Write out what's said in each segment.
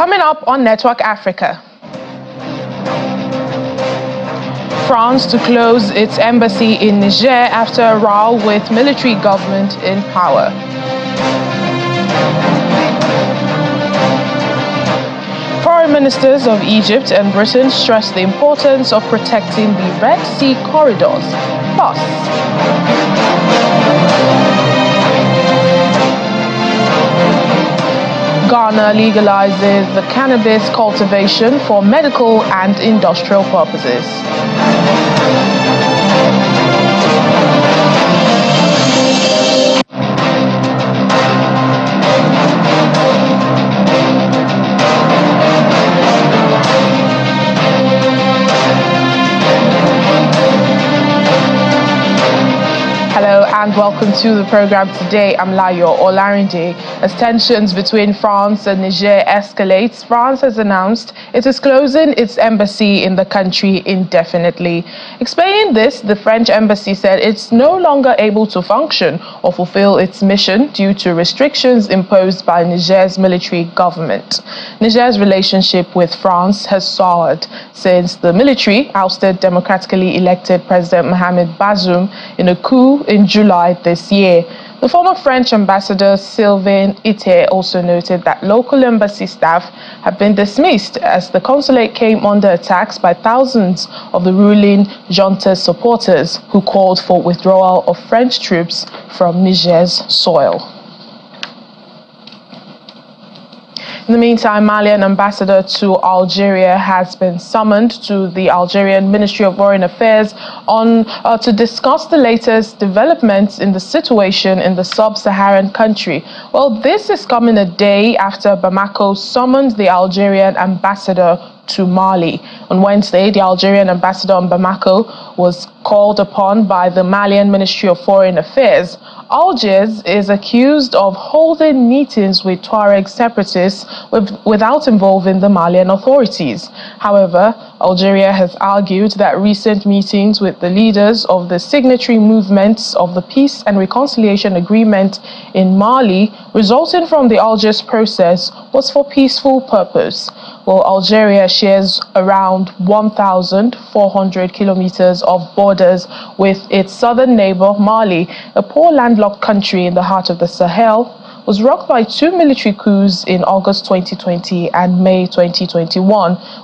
Coming up on Network Africa. France to close its embassy in Niger after a row with military government in power. Foreign ministers of Egypt and Britain stressed the importance of protecting the Red Sea corridors. Plus, Ghana legalizes the cannabis cultivation for medical and industrial purposes. And welcome to the program today. I'm Layo Olarinde. As tensions between France and Niger escalates, France has announced it is closing its embassy in the country indefinitely. Explaining this, the French embassy said it's no longer able to function or fulfill its mission due to restrictions imposed by Niger's military government. Niger's relationship with France has soured since the military ousted democratically elected President Mohamed Bazoum in a coup in July this year. The former French ambassador Sylvain Itier also noted that local embassy staff have been dismissed as the consulate came under attacks by thousands of the ruling junta supporters who called for withdrawal of French troops from Niger's soil. In the meantime, Malian ambassador to Algeria has been summoned to the Algerian Ministry of Foreign Affairs to discuss the latest developments in the situation in the sub-Saharan country. Well, this is coming a day after Bamako summoned the Algerian ambassador to Mali. On Wednesday, the Algerian ambassador in Bamako was called upon by the Malian Ministry of Foreign Affairs. Algiers is accused of holding meetings with Tuareg separatists without involving the Malian authorities. However, Algeria has argued that recent meetings with the leaders of the signatory movements of the Peace and Reconciliation Agreement in Mali, resulting from the Algiers process, was for peaceful purpose. Well, Algeria shares around 1,400 kilometers of borders with its southern neighbor, Mali, a poor landlocked country in the heart of the Sahel, was rocked by two military coups in August 2020 and May 2021.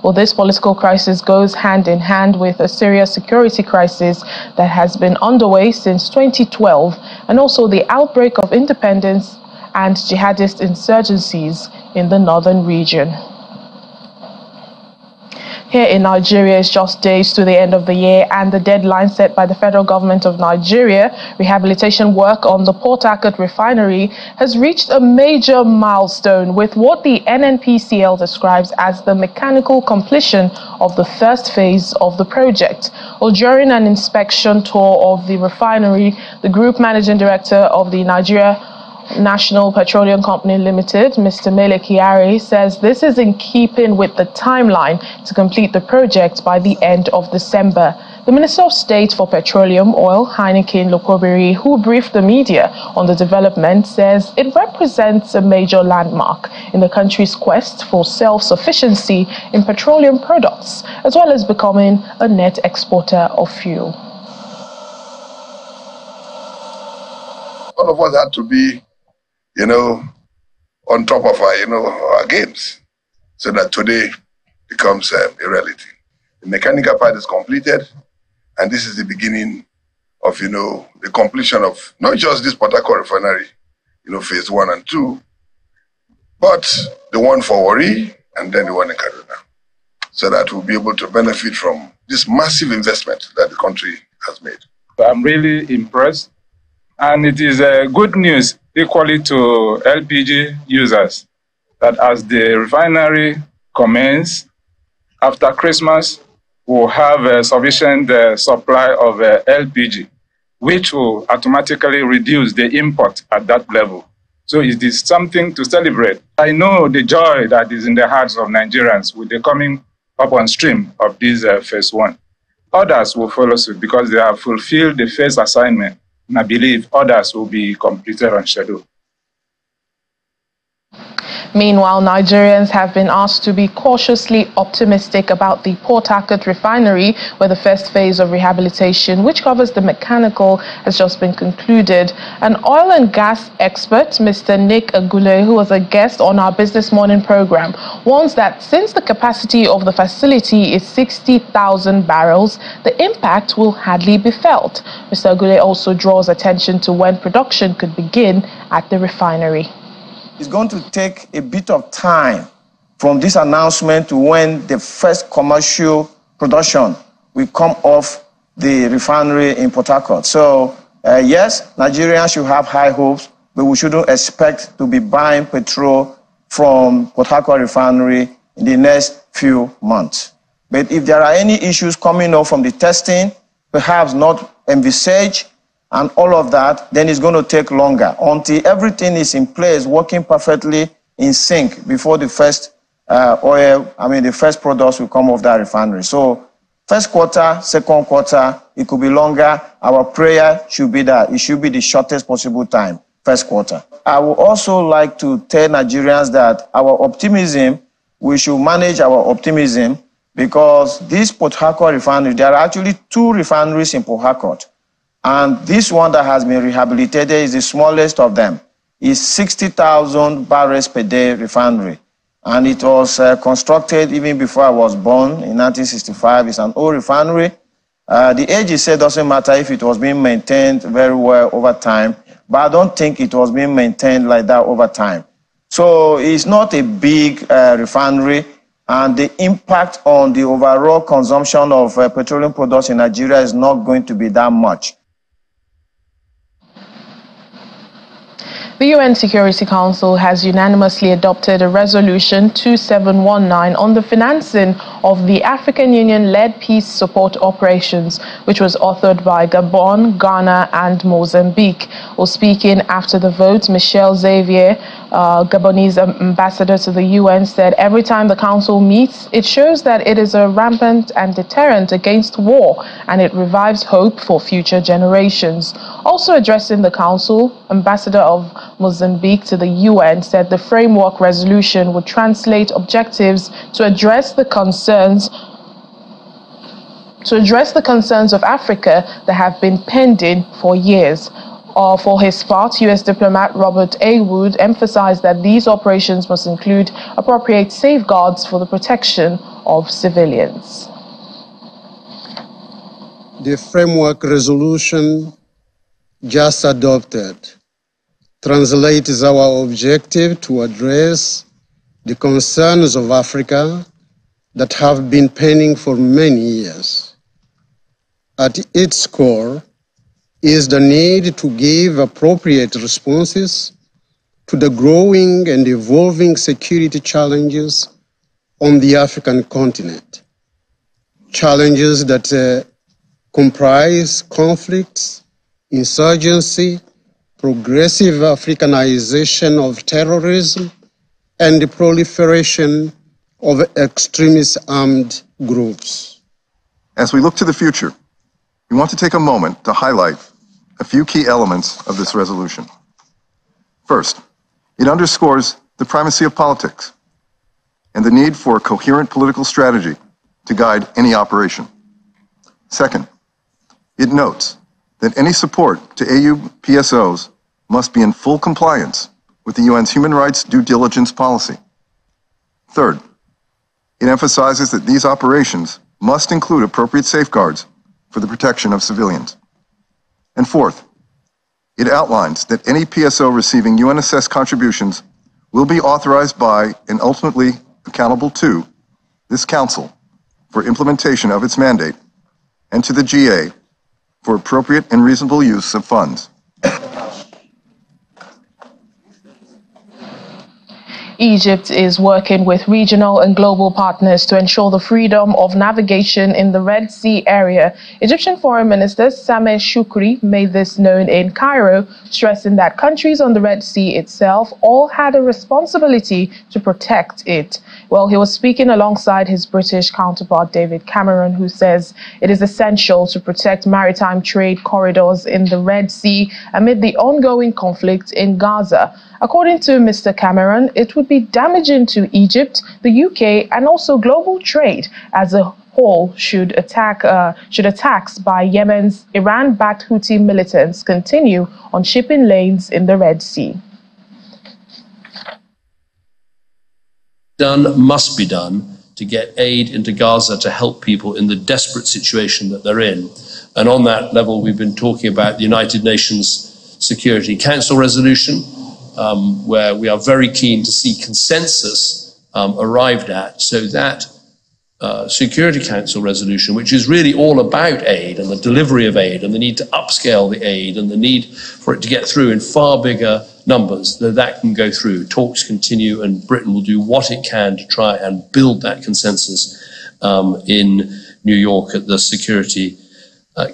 Well, this political crisis goes hand in hand with a serious security crisis that has been underway since 2012, and also the outbreak of independence and jihadist insurgencies in the northern region. Here in Nigeria, it's just days to the end of the year and the deadline set by the federal government of Nigeria. Rehabilitation work on the Port Harcourt refinery has reached a major milestone with what the NNPCL describes as the mechanical completion of the first phase of the project. Well, during an inspection tour of the refinery, the Group Managing Director of the Nigeria National Petroleum Company Limited, Mr. Mele Kiari, says this is in keeping with the timeline to complete the project by the end of December. The Minister of State for Petroleum, Oil, Heineken Lokobiri, who briefed the media on the development, says it represents a major landmark in the country's quest for self-sufficiency in petroleum products, as well as becoming a net exporter of fuel. All of us had to be on top of our games, so that today becomes a reality. The mechanical part is completed, and this is the beginning of, the completion of not just this Port Harcourt refinery, phase 1 and 2, but the one for Warri and then the one in Kaduna, so that we'll be able to benefit from this massive investment that the country has made. I'm really impressed, and it is good news equally to LPG users, that as the refinery commences after Christmas, we'll have a sufficient supply of LPG, which will automatically reduce the import at that level. So it is something to celebrate. I know the joy that is in the hearts of Nigerians with the coming up on stream of this phase 1. Others will follow suit because they have fulfilled the phase assignment, and I believe others will be completed on schedule. Meanwhile, Nigerians have been asked to be cautiously optimistic about the Port Harcourt refinery, where the first phase of rehabilitation, which covers the mechanical, has just been concluded. An oil and gas expert, Mr. Nick Agule, who was a guest on our Business Morning program, warns that since the capacity of the facility is 60,000 barrels, the impact will hardly be felt. Mr. Agule also draws attention to when production could begin at the refinery. It's going to take a bit of time from this announcement to when the first commercial production will come off the refinery in Port Harcourt. So, yes, Nigerians should have high hopes, but we shouldn't expect to be buying petrol from Port Harcourt refinery in the next few months. But if there are any issues coming up from the testing, perhaps not envisaged, and all of that, then it's going to take longer until everything is in place, working perfectly in sync before the first first products will come off that refinery. So first quarter, second quarter, it could be longer. Our prayer should be that it should be the shortest possible time, first quarter. I would also like to tell Nigerians that our optimism, we should manage our optimism, because this Port Harcourt refinery, there are actually two refineries in Port Harcourt. And this one that has been rehabilitated is the smallest of them. It's 60,000 barrels per day refinery. And it was constructed even before I was born in 1965. It's an old refinery. The age is said doesn't matter if it was being maintained very well over time. But I don't think it was being maintained like that over time. So it's not a big refinery. And the impact on the overall consumption of petroleum products in Nigeria is not going to be that much. The UN Security Council has unanimously adopted a resolution 2719 on the financing of the African Union-led peace support operations, which was authored by Gabon, Ghana, and Mozambique. Well, speaking after the vote, Michel Xavier, Gabonese ambassador to the UN, said every time the council meets, it shows that it is a rampant and deterrent against war, and it revives hope for future generations. Also addressing the council, ambassador of Mozambique to the UN said the framework resolution would translate objectives to address the concerns of Africa that have been pending for years. For his part, U.S. diplomat Robert A. Wood emphasized that these operations must include appropriate safeguards for the protection of civilians. The framework resolution just adopted translates our objective to address the concerns of Africa that have been pending for many years. At its core is the need to give appropriate responses to the growing and evolving security challenges on the African continent. Challenges that comprise conflicts, insurgency, progressive Africanization of terrorism, and the proliferation of extremist armed groups. As we look to the future, we want to take a moment to highlight a few key elements of this resolution. First, it underscores the primacy of politics and the need for a coherent political strategy to guide any operation. Second, it notes that any support to AU PSOs must be in full compliance with the UN's human rights due diligence policy. Third, it emphasizes that these operations must include appropriate safeguards for the protection of civilians. And fourth, it outlines that any PSO receiving UNSS contributions will be authorized by and ultimately accountable to this Council for implementation of its mandate and to the GA for appropriate and reasonable use of funds. Egypt is working with regional and global partners to ensure the freedom of navigation in the Red Sea area. Egyptian Foreign Minister Sameh Shoukry made this known in Cairo, stressing that countries on the Red Sea itself all had a responsibility to protect it. Well, he was speaking alongside his British counterpart David Cameron, who says it is essential to protect maritime trade corridors in the Red Sea amid the ongoing conflict in Gaza. According to Mr. Cameron, it would be damaging to Egypt, the UK, and also global trade as a whole should attacks by Yemen's Iran-backed Houthi militants continue on shipping lanes in the Red Sea. Done must be done to get aid into Gaza to help people in the desperate situation that they're in. And on that level, we've been talking about the United Nations Security Council resolution, where we are very keen to see consensus arrived at, so that Security Council resolution, which is really all about aid and the delivery of aid and the need to upscale the aid and the need for it to get through in far bigger numbers, that can go through. Talks continue, and Britain will do what it can to try and build that consensus in New York at the Security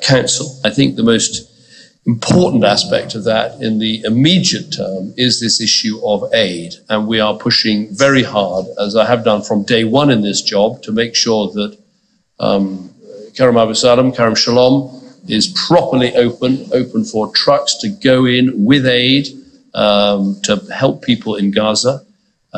Council. I think the most important aspect of that in the immediate term is this issue of aid. And we are pushing very hard, as I have done from day one in this job, to make sure that Kerem Shalom is properly open for trucks to go in with aid to help people in Gaza.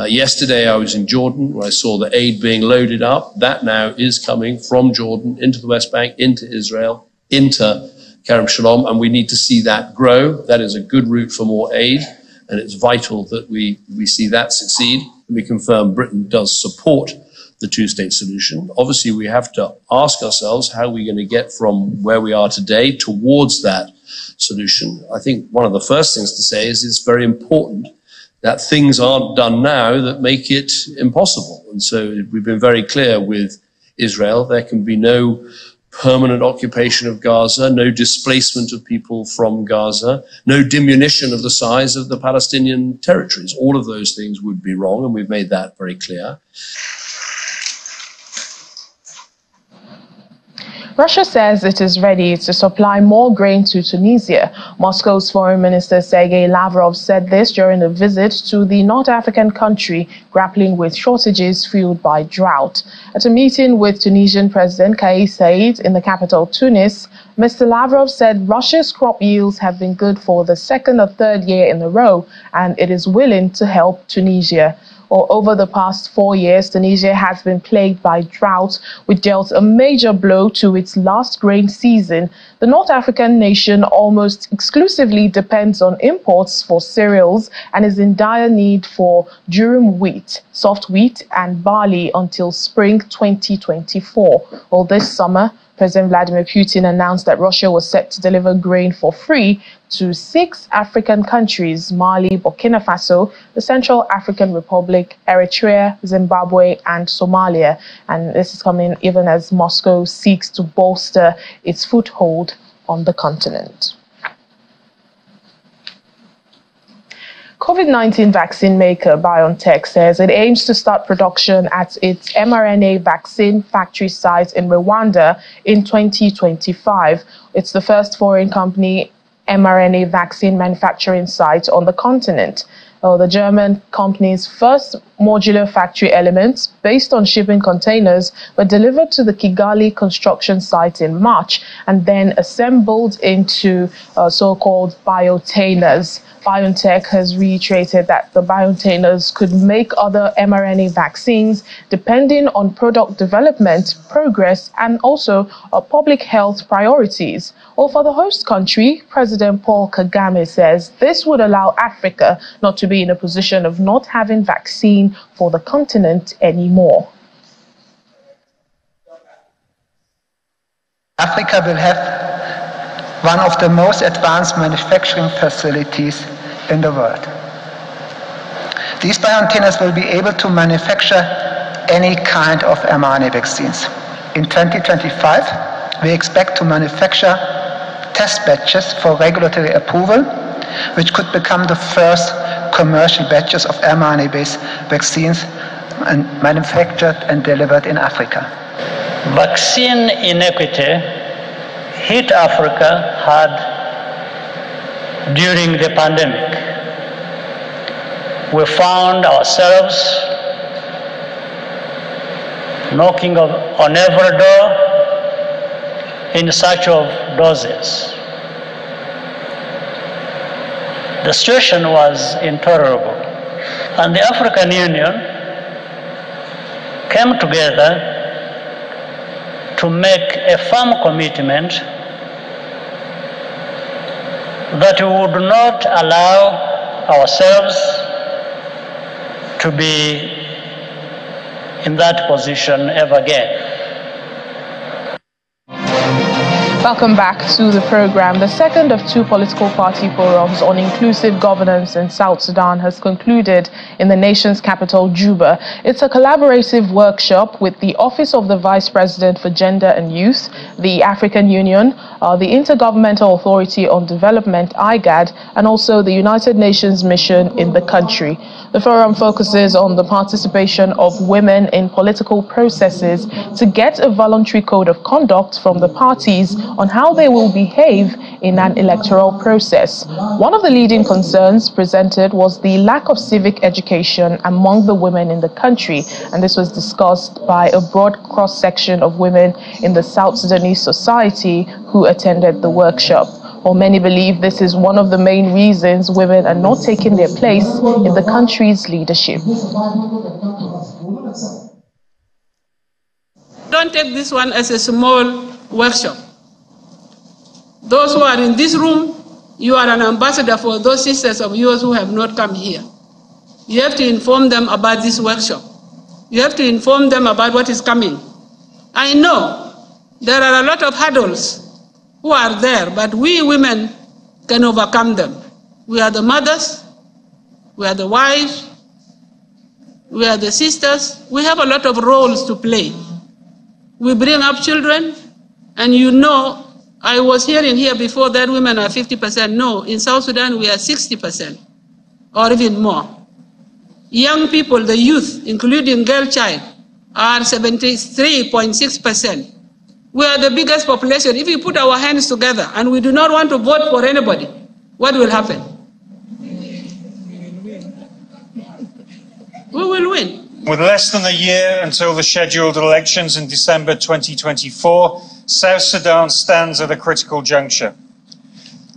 Yesterday I was in Jordan, where I saw the aid being loaded up. That now is coming from Jordan into the West Bank, into Israel, into Kerem Shalom, and we need to see that grow. That is a good route for more aid, and it's vital that we see that succeed. And we confirm Britain does support the two-state solution. Obviously, we have to ask ourselves how we're going to get from where we are today towards that solution. I think one of the first things to say is it's very important that things aren't done now that make it impossible. And so we've been very clear with Israel. There can be no permanent occupation of Gaza, no displacement of people from Gaza, no diminution of the size of the Palestinian territories. All of those things would be wrong, and we've made that very clear. Russia says it is ready to supply more grain to Tunisia. Moscow's Foreign Minister Sergei Lavrov said this during a visit to the North African country, grappling with shortages fueled by drought. At a meeting with Tunisian President Kais Saied in the capital Tunis, Mr. Lavrov said Russia's crop yields have been good for the second or third year in a row, and it is willing to help Tunisia. Over the past 4 years, Tunisia has been plagued by drought, which dealt a major blow to its last grain season. The North African nation almost exclusively depends on imports for cereals and is in dire need for durum wheat, soft wheat and barley until spring 2024. Well, this summer, President Vladimir Putin announced that Russia was set to deliver grain for free to 6 African countries: Mali, Burkina Faso, the Central African Republic, Eritrea, Zimbabwe, and Somalia. And this is coming even as Moscow seeks to bolster its foothold on the continent. COVID-19 vaccine maker BioNTech says it aims to start production at its mRNA vaccine factory site in Rwanda in 2025. It's the first foreign company mRNA vaccine manufacturing site on the continent. The German company's first modular factory elements, based on shipping containers, were delivered to the Kigali construction site in March and then assembled into so-called biotainers. BioNTech has reiterated that the biotainers could make other mRNA vaccines depending on product development, progress, and also public health priorities. Or for the host country, President Paul Kagame says this would allow Africa not to be in a position of not having vaccine for the continent anymore. Africa will have one of the most advanced manufacturing facilities in the world. These BioNTech will be able to manufacture any kind of mRNA vaccines. In 2025, we expect to manufacture test batches for regulatory approval, which could become the first commercial batches of mRNA-based vaccines manufactured and delivered in Africa. Vaccine inequity hit Africa hard during the pandemic. We found ourselves knocking on every door in search of doses. The situation was intolerable. And the African Union came together to make a firm commitment that we would not allow ourselves to be in that position ever again. Welcome back to the program. The second of two political party forums on inclusive governance in South Sudan has concluded in the nation's capital, Juba. It's a collaborative workshop with the Office of the Vice President for Gender and Youth, the African Union, the Intergovernmental Authority on Development, IGAD, and also the United Nations mission in the country. The forum focuses on the participation of women in political processes to get a voluntary code of conduct from the parties on how they will behave in an electoral process. One of the leading concerns presented was the lack of civic education among the women in the country, and this was discussed by a broad cross-section of women in the South Sudanese society who attended the workshop. While many believe this is one of the main reasons women are not taking their place in the country's leadership. Don't take this one as a small workshop. Those who are in this room, you are an ambassador for those sisters of yours who have not come here. You have to inform them about this workshop. You have to inform them about what is coming. I know there are a lot of hurdles who are there, but we women can overcome them. We are the mothers, we are the wives, we are the sisters. We have a lot of roles to play. We bring up children, and you know, I was hearing here before that women are 50%. No, in South Sudan we are 60% or even more. Young people, the youth, including girl child, are 73.6%. We are the biggest population. If we put our hands together and we do not want to vote for anybody, what will happen? We will win. With less than a year until the scheduled elections in December 2024, South Sudan stands at a critical juncture.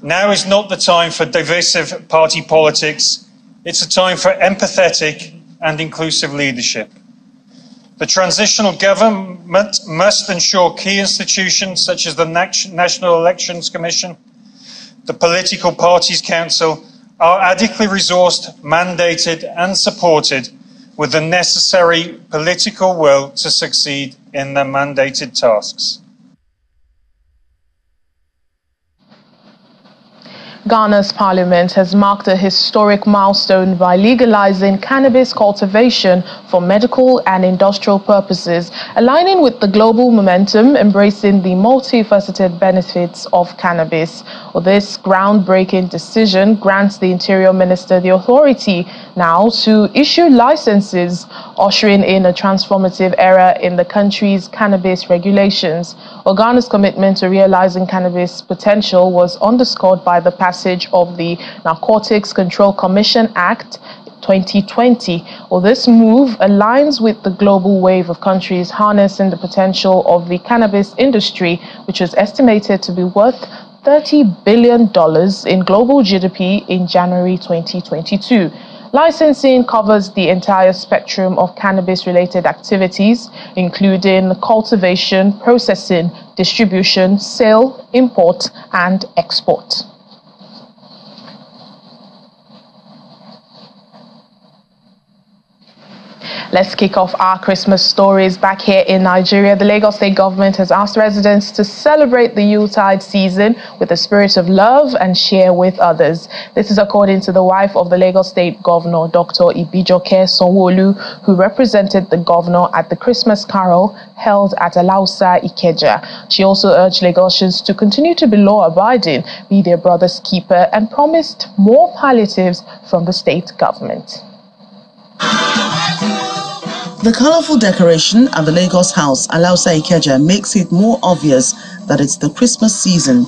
Now is not the time for divisive party politics. It's a time for empathetic and inclusive leadership. The transitional government must ensure key institutions such as the National Elections Commission, the Political Parties Council, are adequately resourced, mandated and supported with the necessary political will to succeed in their mandated tasks. Ghana's parliament has marked a historic milestone by legalizing cannabis cultivation for medical and industrial purposes, aligning with the global momentum embracing the multifaceted benefits of cannabis. Well, this groundbreaking decision grants the Interior Minister the authority now to issue licenses, ushering in a transformative era in the country's cannabis regulations. Well, Ghana's commitment to realizing cannabis potential was underscored by the past of the Narcotics Control Commission Act 2020. Well, this move aligns with the global wave of countries harnessing the potential of the cannabis industry, which is estimated to be worth $30 billion in global GDP in January 2022. Licensing covers the entire spectrum of cannabis-related activities, including cultivation, processing, distribution, sale, import, and export. Let's kick off our Christmas stories back here in Nigeria. The Lagos State government has asked residents to celebrate the Yuletide season with a spirit of love and share with others. This is according to the wife of the Lagos State Governor, Dr. Ibijoke Sonwolu, who represented the governor at the Christmas carol held at Alausa, Ikeja. She also urged Lagosians to continue to be law-abiding, be their brother's keeper, and promised more palliatives from the state government. The colorful decoration at the Lagos house, Alausa Ikeja, makes it more obvious that it's the Christmas season.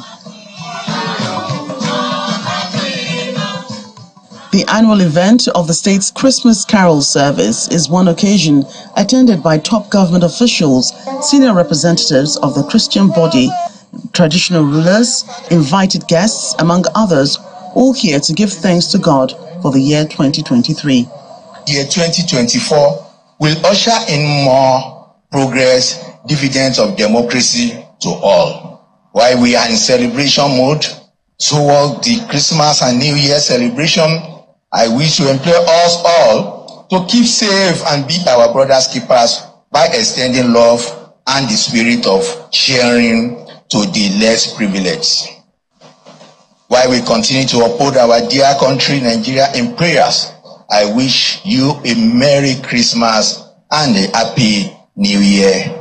The annual event of the state's Christmas carol service is one occasion attended by top government officials, senior representatives of the Christian body, traditional rulers, invited guests, among others, all here to give thanks to God for the year 2023. The year 2024 will usher in more progress, dividends of democracy to all. While we are in celebration mode, toward the Christmas and New Year celebration, I wish to implore us all to keep safe and be our brothers' keepers by extending love and the spirit of sharing to the less privileged. While we continue to uphold our dear country, Nigeria, in prayers, I wish you a Merry Christmas and a Happy New Year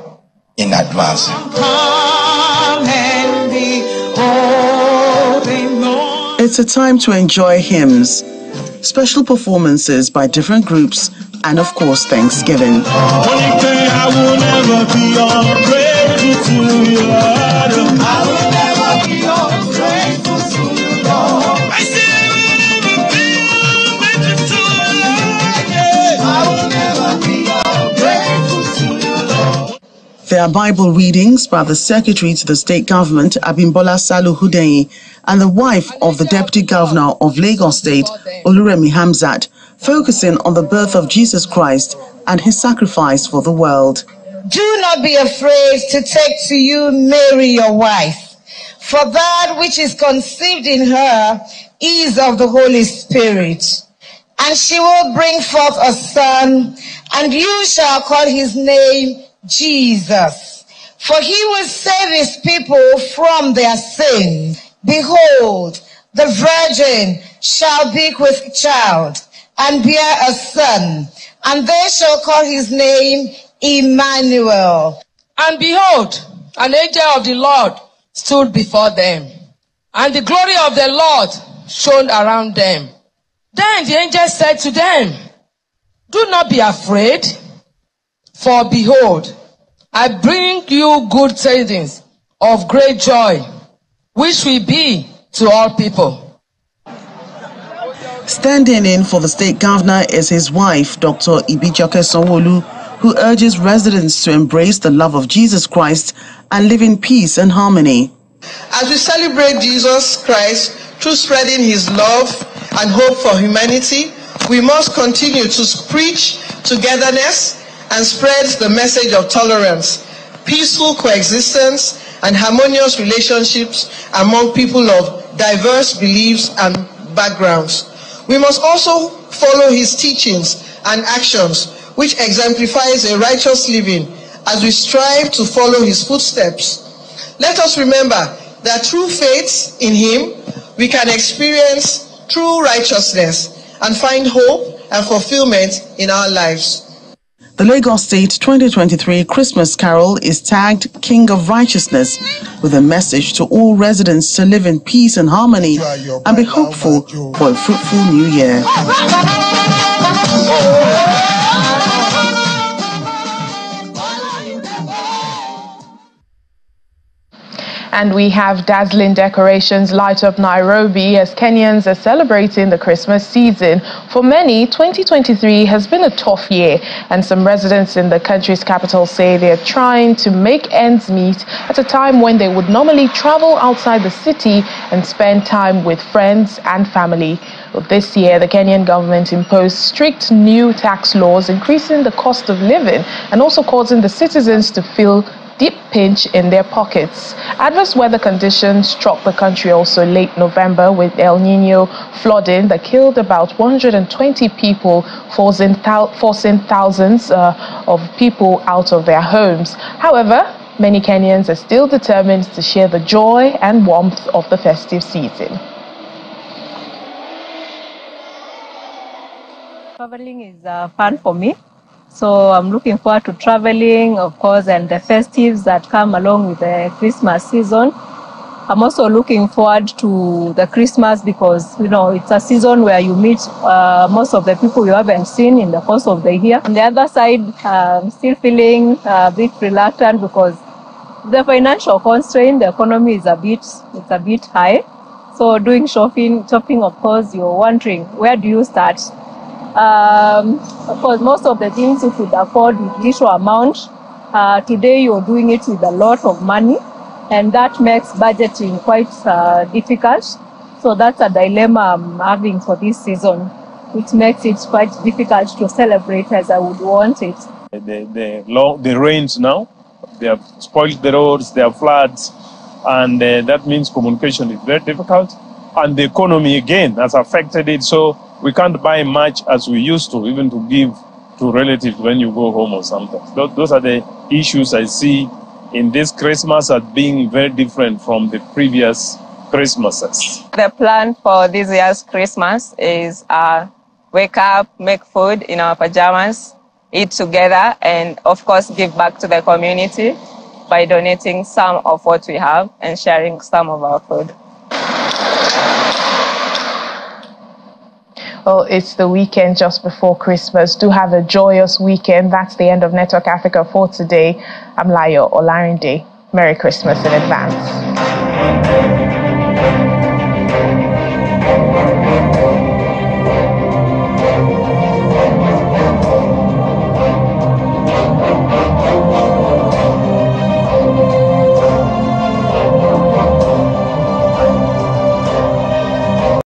in advance. It's a time to enjoy hymns, special performances by different groups, and of course, Thanksgiving. There are Bible readings by the Secretary to the State Government, Abimbola Salu-Hudaini, and the wife of the Deputy Governor of Lagos State, Oluremi Hamzat, focusing on the birth of Jesus Christ and his sacrifice for the world. Do not be afraid to take to you Mary your wife, for that which is conceived in her is of the Holy Spirit. And she will bring forth a son, and you shall call his name Jesus, for he will save his people from their sin. Behold, the virgin shall be with child and bear a son, and they shall call his name Emmanuel. And behold, an angel of the Lord stood before them, and the glory of the Lord shone around them. Then the angel said to them, "Do not be afraid, for behold, I bring you good tidings of great joy, which will be to all people." Standing in for the state governor is his wife, Dr. Ibijoke Sonwolu, who urges residents to embrace the love of Jesus Christ and live in peace and harmony. As we celebrate Jesus Christ through spreading his love and hope for humanity, we must continue to preach togetherness and spread the message of tolerance, peaceful coexistence, and harmonious relationships among people of diverse beliefs and backgrounds. We must also follow his teachings and actions, which exemplifies a righteous living as we strive to follow his footsteps. Let us remember that through faith in him, we can experience true righteousness and find hope and fulfillment in our lives. The Lagos State 2023 Christmas Carol is tagged King of Righteousness, with a message to all residents to live in peace and harmony and be hopeful for a fruitful new year. And we have dazzling decorations light up Nairobi as Kenyans are celebrating the Christmas season. For many, 2023 has been a tough year, and some residents in the country's capital say they are trying to make ends meet at a time when they would normally travel outside the city and spend time with friends and family. But this year, the Kenyan government imposed strict new tax laws, increasing the cost of living and also causing the citizens to feel deep pinch in their pockets. Adverse weather conditions struck the country also late November, with El Nino flooding that killed about 120 people, forcing thousands of people out of their homes. However, many Kenyans are still determined to share the joy and warmth of the festive season. Traveling is fun for me. So I'm looking forward to traveling, of course, and the festives that come along with the Christmas season. I'm also looking forward to the Christmas because, you know, it's a season where you meet most of the people you haven't seen in the course of the year. On the other side, I'm still feeling a bit reluctant because the financial constraint, the economy is a bit high. So doing shopping, of course, you're wondering, where do you start? Of course, most of the things you could afford with little amount, today you're doing it with a lot of money, and that makes budgeting quite difficult. So that's a dilemma I'm having for this season, which makes it quite difficult to celebrate as I would want it. The rains now, they have spoiled the roads, there are floods, and that means communication is very difficult. And the economy again has affected it, so we can't buy much as we used to, even to give to relatives when you go home or something. Those are the issues I see in this Christmas as being very different from the previous Christmases. The plan for this year's Christmas is wake up, make food in our pajamas, eat together, and of course give back to the community by donating some of what we have and sharing some of our food. Well, it's the weekend just before Christmas. Do have a joyous weekend. That's the end of Network Africa for today. I'm Layo Olarinde. Merry Christmas in advance.